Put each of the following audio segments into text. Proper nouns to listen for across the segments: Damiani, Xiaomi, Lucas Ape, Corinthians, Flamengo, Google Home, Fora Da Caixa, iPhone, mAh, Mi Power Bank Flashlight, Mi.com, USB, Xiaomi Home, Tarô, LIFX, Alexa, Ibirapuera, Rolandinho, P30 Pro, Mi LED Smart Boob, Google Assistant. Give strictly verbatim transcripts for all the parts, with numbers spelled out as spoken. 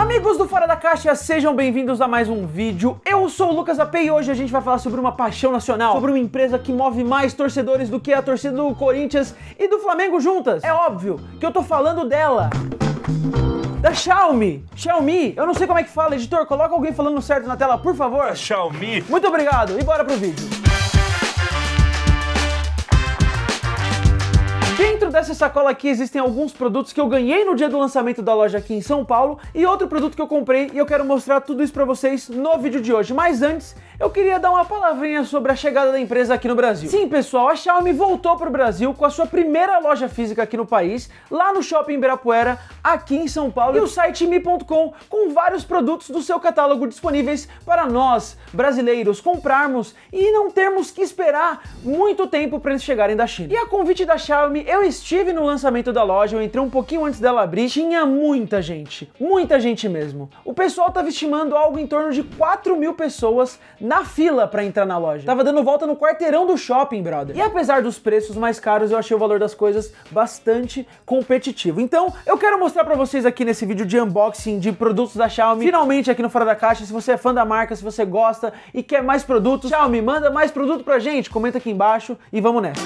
Amigos do Fora da Caixa, sejam bem-vindos a mais um vídeo. Eu sou o Lucas Ape e hoje a gente vai falar sobre uma paixão nacional, sobre uma empresa que move mais torcedores do que a torcida do Corinthians e do Flamengo juntas. É óbvio que eu tô falando dela. Da Xiaomi, Xiaomi, eu não sei como é que fala, editor, coloca alguém falando certo na tela, por favor. É Xiaomi. Muito obrigado e bora pro vídeo. Dentro dessa sacola aqui existem alguns produtos que eu ganhei no dia do lançamento da loja aqui em São Paulo e outro produto que eu comprei, e eu quero mostrar tudo isso pra vocês no vídeo de hoje. Mas antes, eu queria dar uma palavrinha sobre a chegada da empresa aqui no Brasil. Sim, pessoal, a Xiaomi voltou pro Brasil com a sua primeira loja física aqui no país, lá no Shopping Ibirapuera, aqui em São Paulo, e o site Mi ponto com, com vários produtos do seu catálogo disponíveis para nós, brasileiros, comprarmos e não termos que esperar muito tempo para eles chegarem da China. E a convite da Xiaomi, eu estive no lançamento da loja, eu entrei um pouquinho antes dela abrir, tinha muita gente, muita gente mesmo. O pessoal tava estimando algo em torno de quatro mil pessoas na fila pra entrar na loja. Tava dando volta no quarteirão do shopping, brother. E apesar dos preços mais caros, eu achei o valor das coisas bastante competitivo. Então, eu quero mostrar pra vocês aqui nesse vídeo de unboxing de produtos da Xiaomi, finalmente aqui no Fora da Caixa. Se você é fã da marca, se você gosta e quer mais produtos, Xiaomi, manda mais produto pra gente, comenta aqui embaixo e vamos nessa.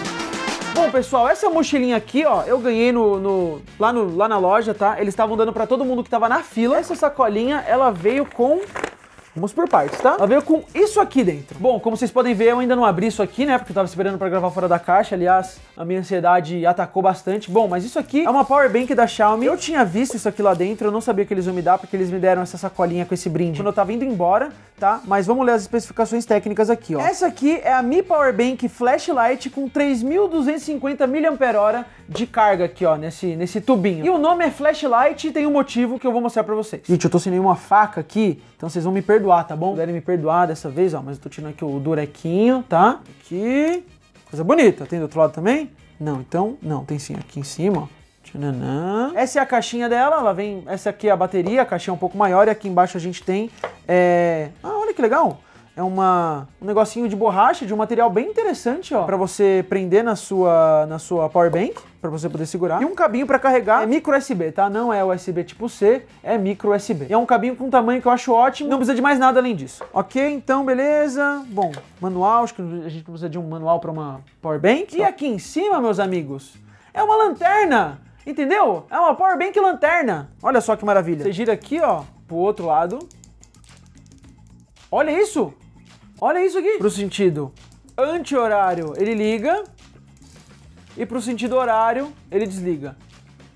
Bom, pessoal, essa mochilinha aqui, ó, eu ganhei no, no, lá, no, lá na loja, tá? Eles estavam dando pra todo mundo que tava na fila. Essa sacolinha, ela veio com... Vamos por partes, tá? Ela veio com isso aqui dentro. Bom, como vocês podem ver, eu ainda não abri isso aqui, né? Porque eu tava esperando pra gravar Fora da Caixa. Aliás, a minha ansiedade atacou bastante. Bom, mas isso aqui é uma Power Bank da Xiaomi. Eu tinha visto isso aqui lá dentro, eu não sabia que eles iam me dar, porque eles me deram essa sacolinha com esse brinde quando eu tava indo embora, tá? Mas vamos ler as especificações técnicas aqui, ó. Essa aqui é a Mi Power Bank Flashlight com três mil duzentos e cinquenta mAh de carga aqui, ó, nesse, nesse tubinho. E o nome é Flashlight e tem um motivo que eu vou mostrar pra vocês. Gente, eu tô sem nenhuma faca aqui, então vocês vão me perdoar, tá bom? Puderem me perdoar dessa vez, ó, mas eu tô tirando aqui o durequinho, tá? Aqui, coisa bonita. Tem do outro lado também? Não, então, não, tem sim, aqui em cima, ó. Essa é a caixinha dela, ela vem, essa aqui é a bateria, a caixinha é um pouco maior, e aqui embaixo a gente tem, é... ah, olha que legal, é uma, um negocinho de borracha, de um material bem interessante, ó, pra você prender na sua, na sua power bank, pra você poder segurar, e um cabinho pra carregar, é micro U S B, tá, não é U S B tipo C, é micro U S B, e é um cabinho com um tamanho que eu acho ótimo, não precisa de mais nada além disso, ok, então, beleza, bom, manual, acho que a gente precisa de um manual pra uma power bank, e aqui em cima, meus amigos, é uma lanterna, entendeu? É uma power bank lanterna. Olha só que maravilha. Você gira aqui, ó, pro outro lado. Olha isso. Olha isso aqui. Pro sentido anti-horário, ele liga. E pro sentido horário, ele desliga.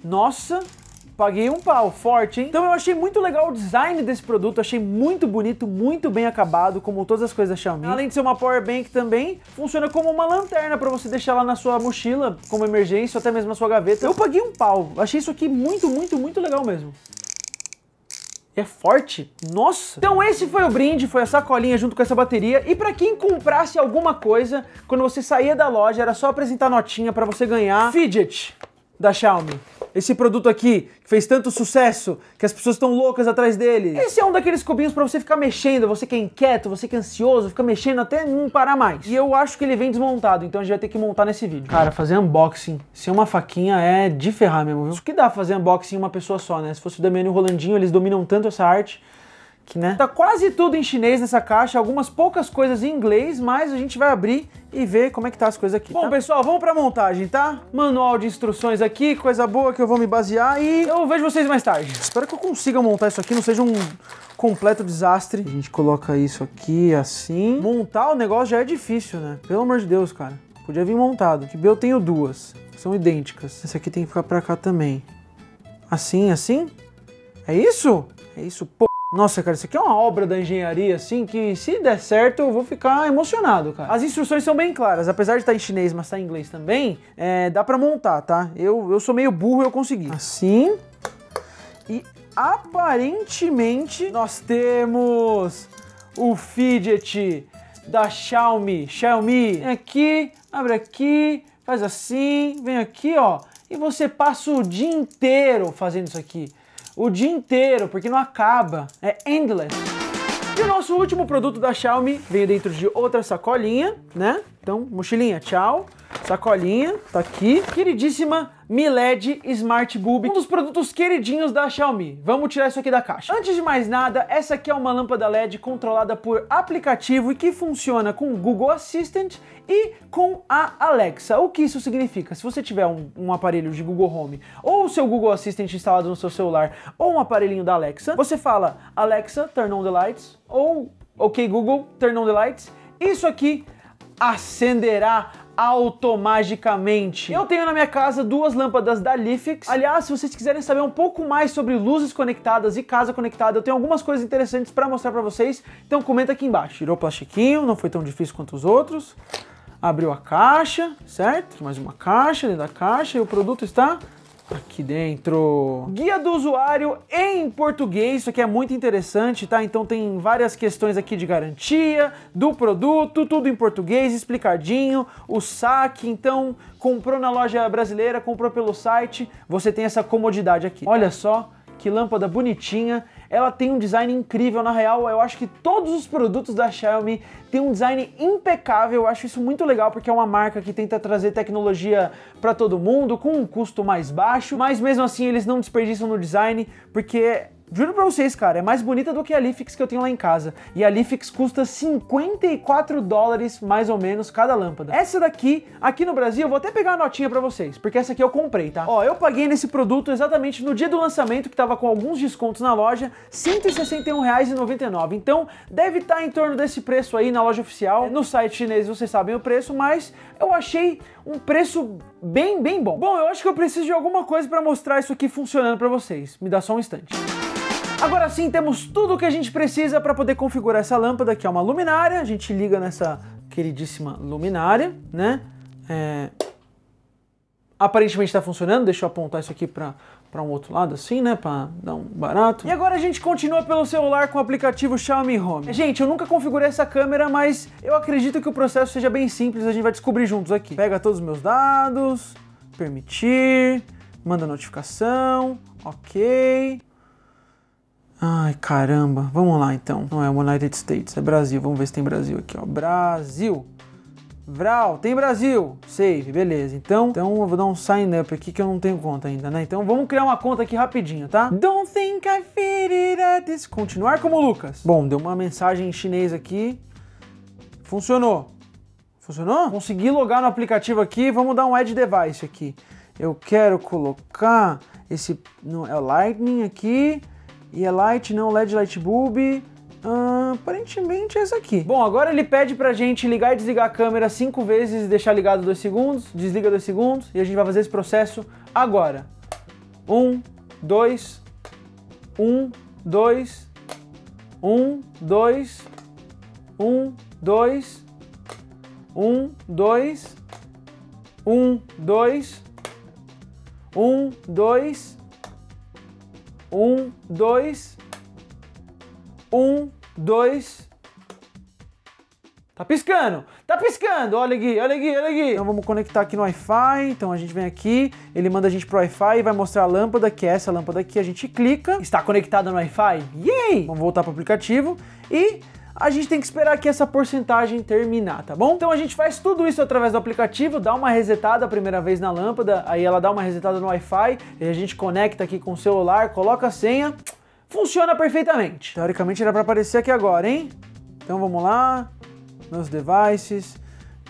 Nossa, paguei um pau forte, hein? Então eu achei muito legal o design desse produto, achei muito bonito, muito bem acabado, como todas as coisas da Xiaomi. Além de ser uma power bank também, funciona como uma lanterna pra você deixar lá na sua mochila, como emergência, ou até mesmo na sua gaveta. Eu paguei um pau, achei isso aqui muito, muito, muito legal mesmo. É forte, nossa! Então esse foi o brinde, foi a sacolinha junto com essa bateria, e pra quem comprasse alguma coisa, quando você saía da loja, era só apresentar notinha pra você ganhar fidget da Xiaomi. Esse produto aqui, que fez tanto sucesso, que as pessoas estão loucas atrás dele. Esse é um daqueles cubinhos pra você ficar mexendo, você que é inquieto, você que é ansioso, fica mexendo até não parar mais. E eu acho que ele vem desmontado, então a gente vai ter que montar nesse vídeo. Cara, fazer unboxing sem uma faquinha é de ferrar mesmo, viu? Isso que dá fazer unboxing em uma pessoa só, né? Se fosse o Damiani e o Rolandinho, eles dominam tanto essa arte... Que, né? Tá quase tudo em chinês nessa caixa, algumas poucas coisas em inglês, mas a gente vai abrir e ver como é que tá as coisas aqui. Bom, tá? Pessoal, vamos pra montagem, tá? Manual de instruções aqui, coisa boa que eu vou me basear e eu vejo vocês mais tarde. Espero que eu consiga montar isso aqui, não seja um completo desastre. A gente coloca isso aqui assim. Montar o negócio já é difícil, né? Pelo amor de Deus, cara. Podia vir montado. Que eu tenho duas, são idênticas. Essa aqui tem que ficar pra cá também. Assim, assim? É isso? É isso, pô. Nossa, cara, isso aqui é uma obra da engenharia, assim, que se der certo eu vou ficar emocionado, cara. As instruções são bem claras, apesar de estar em chinês, mas está em inglês também, é, dá pra montar, tá? Eu, eu sou meio burro, eu consegui. Assim. E aparentemente nós temos o fidget da Xiaomi. Xiaomi, vem aqui, abre aqui, faz assim, vem aqui, ó, e você passa o dia inteiro fazendo isso aqui. O dia inteiro, porque não acaba, é endless. E o nosso último produto da Xiaomi veio dentro de outra sacolinha, né? Então, mochilinha, tchau. Sacolinha, tá aqui. Queridíssima Mi L E D Smart Boob, um dos produtos queridinhos da Xiaomi. Vamos tirar isso aqui da caixa. Antes de mais nada, essa aqui é uma lâmpada L E D controlada por aplicativo e que funciona com o Google Assistant e com a Alexa. O que isso significa? Se você tiver um, um aparelho de Google Home ou o seu Google Assistant instalado no seu celular ou um aparelhinho da Alexa, você fala Alexa, turn on the lights, ou OK Google, turn on the lights. Isso aqui acenderá automaticamente. Eu tenho na minha casa duas lâmpadas da L I F X. Aliás, se vocês quiserem saber um pouco mais sobre luzes conectadas e casa conectada, eu tenho algumas coisas interessantes para mostrar para vocês, então comenta aqui embaixo. Tirou o plastiquinho, não foi tão difícil quanto os outros. Abriu a caixa, certo? Mais uma caixa dentro da caixa e o produto está aqui dentro. Guia do usuário em português, isso aqui é muito interessante, tá? Então tem várias questões aqui de garantia, do produto, tudo em português, explicadinho, o saque, então comprou na loja brasileira, comprou pelo site, você tem essa comodidade aqui. Olha só que lâmpada bonitinha, ela tem um design incrível, na real eu acho que todos os produtos da Xiaomi têm um design impecável, eu acho isso muito legal porque é uma marca que tenta trazer tecnologia para todo mundo com um custo mais baixo, mas mesmo assim eles não desperdiçam no design porque... Juro pra vocês, cara, é mais bonita do que a L I F X que eu tenho lá em casa. E a L I F X custa cinquenta e quatro dólares, mais ou menos, cada lâmpada. Essa daqui, aqui no Brasil, eu vou até pegar a notinha pra vocês, porque essa aqui eu comprei, tá? Ó, eu paguei nesse produto exatamente no dia do lançamento, que tava com alguns descontos na loja, cento e sessenta e um reais e noventa e nove centavos. Então, deve estar em torno desse preço aí na loja oficial. No site chinês vocês sabem o preço, mas eu achei um preço bem, bem bom. Bom, eu acho que eu preciso de alguma coisa pra mostrar isso aqui funcionando pra vocês. Me dá só um instante. Agora sim, temos tudo o que a gente precisa para poder configurar essa lâmpada, que é uma luminária. A gente liga nessa queridíssima luminária, né? É... Aparentemente está funcionando, deixa eu apontar isso aqui para para um outro lado assim, né, para dar um barato. E agora a gente continua pelo celular com o aplicativo Xiaomi Home. Gente, eu nunca configurei essa câmera, mas eu acredito que o processo seja bem simples, a gente vai descobrir juntos aqui. Pega todos os meus dados, permitir, manda notificação, ok... Ai, caramba. Vamos lá, então. Não é United States, é Brasil. Vamos ver se tem Brasil aqui, ó. Brasil. Vral, tem Brasil. Save, beleza. Então, então eu vou dar um sign up aqui que eu não tenho conta ainda, né? Então vamos criar uma conta aqui rapidinho, tá? Don't think I fit it at this... Continuar como Lucas. Bom, deu uma mensagem em chinês aqui. Funcionou. Funcionou? Consegui logar no aplicativo aqui. Vamos dar um add device aqui. Eu quero colocar esse... Não, é o Lightning aqui... E é light, não, L E D light bulb, ah, aparentemente é essa aqui. Bom, agora ele pede pra gente ligar e desligar a câmera cinco vezes e deixar ligado dois segundos, desliga dois segundos, e a gente vai fazer esse processo agora. Um, dois, um, dois, um, dois, um, dois, um, dois, um, dois, um, dois, um, dois, um, dois. Tá piscando, tá piscando, olha aqui, olha aqui, olha aqui. Então vamos conectar aqui no Wi-Fi, então a gente vem aqui, ele manda a gente pro Wi-Fi e vai mostrar a lâmpada, que é essa lâmpada aqui, a gente clica. Está conectada no Wi-Fi, yay! Vamos voltar pro aplicativo e... a gente tem que esperar que essa porcentagem terminar, tá bom? Então a gente faz tudo isso através do aplicativo, dá uma resetada a primeira vez na lâmpada, aí ela dá uma resetada no Wi-Fi, e a gente conecta aqui com o celular, coloca a senha, funciona perfeitamente. Teoricamente era pra aparecer aqui agora, hein? Então vamos lá, meus devices,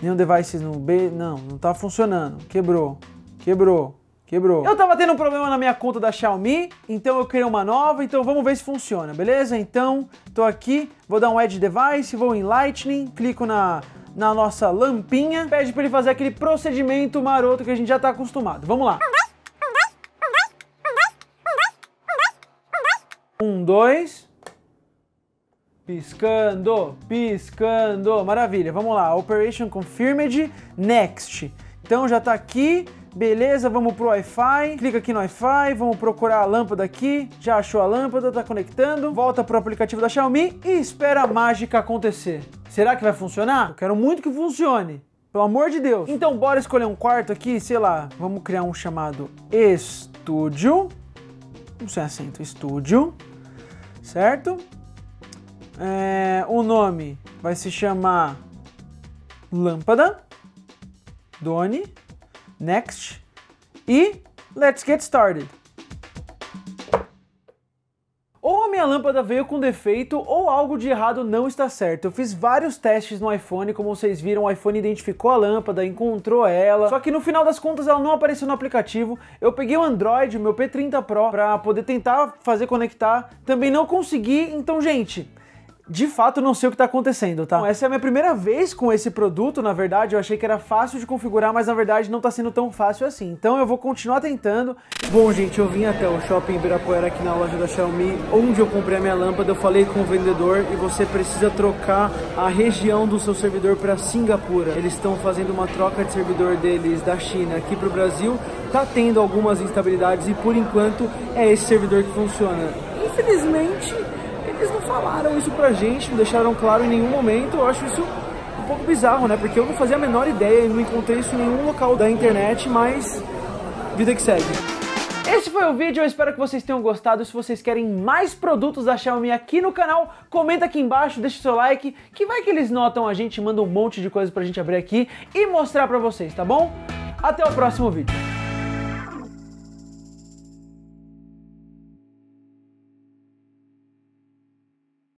nenhum device no B, não, não tá funcionando, quebrou, quebrou. Quebrou. Eu tava tendo um problema na minha conta da Xiaomi, então eu criei uma nova, então vamos ver se funciona, beleza? Então, tô aqui, vou dar um Edge Device, vou em Lightning, clico na, na nossa lampinha, pede pra ele fazer aquele procedimento maroto que a gente já tá acostumado. Vamos lá. Um, dois. Piscando, piscando. Maravilha, vamos lá. Operation Confirmed, Next. Então já tá aqui. Beleza, vamos pro Wi-Fi, clica aqui no Wi-Fi, vamos procurar a lâmpada aqui, já achou a lâmpada, tá conectando, volta pro aplicativo da Xiaomi e espera a mágica acontecer. Será que vai funcionar? Eu quero muito que funcione, pelo amor de Deus. Então bora escolher um quarto aqui, sei lá, vamos criar um chamado Estúdio, não sei acento, Estúdio, certo? É, o nome vai se chamar Lâmpada, Doni, Next, e Let's get started! Ou a minha lâmpada veio com defeito ou algo de errado não está certo. Eu fiz vários testes no iPhone, como vocês viram, o iPhone identificou a lâmpada, encontrou ela, só que no final das contas ela não apareceu no aplicativo. Eu peguei o Android, o meu P trinta Pro, para poder tentar fazer conectar, também não consegui, então gente... de fato, não sei o que tá acontecendo, tá? Bom, essa é a minha primeira vez com esse produto, na verdade. Eu achei que era fácil de configurar, mas na verdade não tá sendo tão fácil assim. Então eu vou continuar tentando. Bom, gente, eu vim até o shopping Ibirapuera, aqui na loja da Xiaomi, onde eu comprei a minha lâmpada. Eu falei com o vendedor e você precisa trocar a região do seu servidor para Singapura. Eles estão fazendo uma troca de servidor deles da China aqui pro Brasil. Tá tendo algumas instabilidades e, por enquanto, é esse servidor que funciona. Infelizmente... eles não falaram isso pra gente, não deixaram claro em nenhum momento. Eu acho isso um pouco bizarro, né? Porque eu não fazia a menor ideia e não encontrei isso em nenhum local da internet, mas vida que segue. Esse foi o vídeo, eu espero que vocês tenham gostado. Se vocês querem mais produtos da Xiaomi aqui no canal, comenta aqui embaixo, deixa o seu like, que vai que eles notam a gente, manda um monte de coisa pra gente abrir aqui e mostrar pra vocês, tá bom? Até o próximo vídeo.